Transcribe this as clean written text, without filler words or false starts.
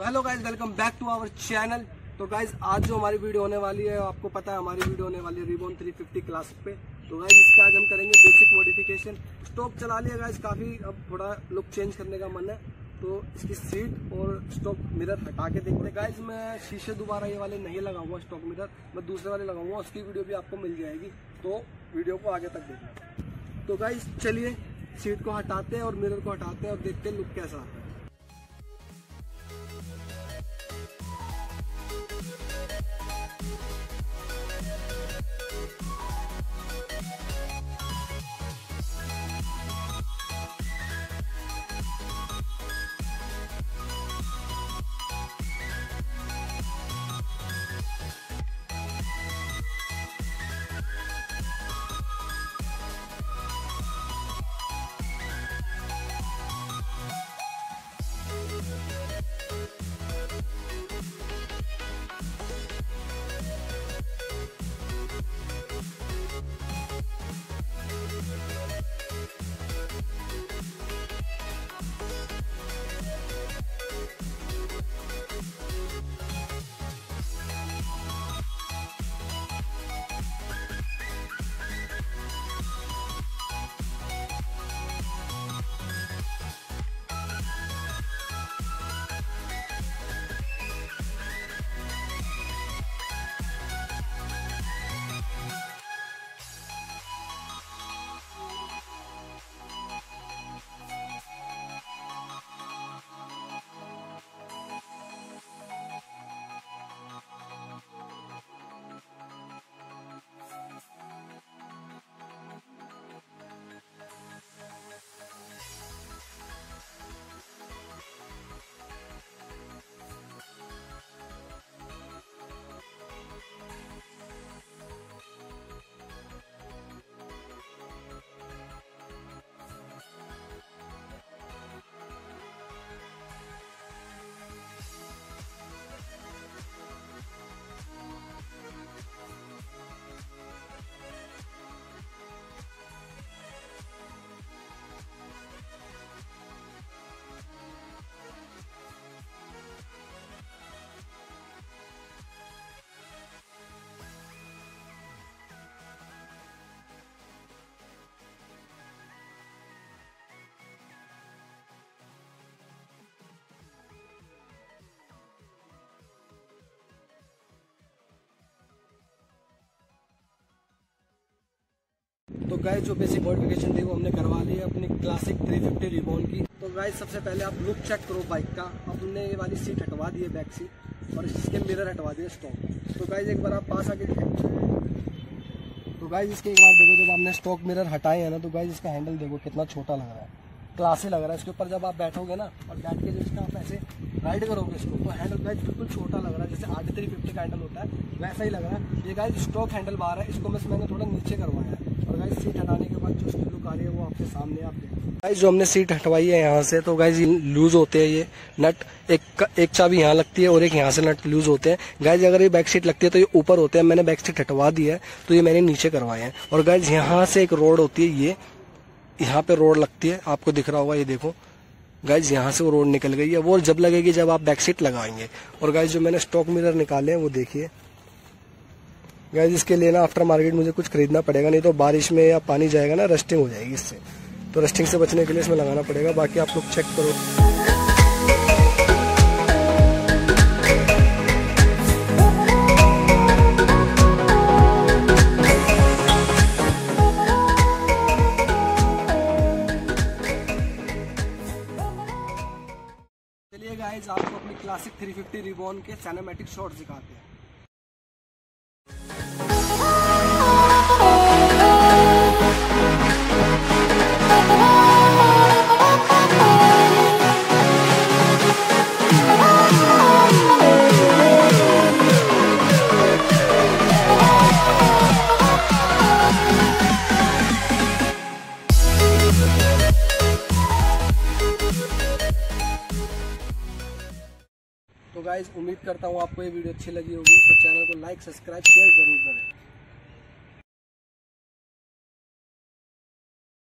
Hello guys, welcome back to our channel. तो guys आज जो हमारी वीडियो होने वाली है, आपको पता है हमारी वीडियो होने वाली है रिबॉर्न 350 क्लासिक पे। तो गाइज इसका आज हम करेंगे बेसिक मॉडिफिकेशन। स्टॉक चला लिया गाइज काफ़ी, अब थोड़ा लुक चेंज करने का मन है, तो इसकी सीट और स्टॉक मिरर हटा के देखते हैं। गाइज मैं शीशे दोबारा ये वाले नहीं लगाऊंगा, स्टॉक मिरर मैं दूसरे वाले लगाऊंगा, उसकी वीडियो भी आपको मिल जाएगी, तो वीडियो को आगे तक देखना। तो गाइज चलिए सीट को हटाते हैं और मिरर को हटाते हैं और देखते हैं लुक कैसा आता है। तो गाइस जो बेसिक मॉडिफिकेशन थी वो हमने करवा ली है अपनी क्लासिक 350 रिबॉर्न की। तो गाइस सबसे पहले आप लुक चेक करो बाइक का। अब हमने ये वाली सीट हटवा दी है, बैक सीट, और इसके मिरर हटवा दिए स्टॉक। तो गाइस एक बार आप पास आके देखो। तो गाइस इसके एक बार देखो, जब हमने स्टॉक मिरर हटाए हैं ना, तो गाइस इसका हैंडल देखो कितना छोटा लग रहा है, क्लासी लग रहा है। इसके ऊपर जब आप बैठोगे ना और बैठ के जब इसका आप ऐसे राइड करोगे इसको, तो हैंडल गाइस बिल्कुल छोटा लग रहा है, जैसे RT 350 का हैंडल होता है वैसा ही लग रहा है। ये गाइस स्टॉक हैंडल बार है, इसको बस मैंने थोड़ा नीचे करवाया है। और गाइस सीट हटाने के बाद जो उसकी लुक आ रही है वो आपके सामने है। गाइस जो हमने सीट हटवाई है यहाँ से, तो गाइस लूज होते हैं ये नट, एक चाबी यहाँ लगती है और एक यहाँ से नट लूज होते हैं। गाइस अगर ये बैक सीट लगती है तो ये ऊपर होते हैं, मैंने बैक सीट हटवा दी है तो ये मैंने नीचे करवाए हैं। और गाइस यहाँ से एक रोड होती है, ये यहाँ पे रोड लगती है, आपको दिख रहा होगा, ये देखो गाइस यहाँ से वो रोड निकल गई है। वो जब लगेगी जब आप बैक सीट लगाएंगे। और गाइस जो मैंने स्टॉक मिरर निकाले हैं वो देखिए। गाइस इसके लिए ना आफ्टर मार्केट मुझे कुछ खरीदना पड़ेगा, नहीं तो बारिश में या पानी जाएगा ना, रस्टिंग हो जाएगी इससे, तो रस्टिंग से बचने के लिए इसमें लगाना पड़ेगा। बाकी आप लोग चेक करो। चलिए गाइस आपको अपनी क्लासिक 350 रिबॉर्न के सिनेमैटिक शॉट्स दिखाते हैं। तो गाइस उम्मीद करता हूँ आपको ये वीडियो अच्छी लगी होगी, तो चैनल को लाइक, सब्सक्राइब, शेयर जरूर करें।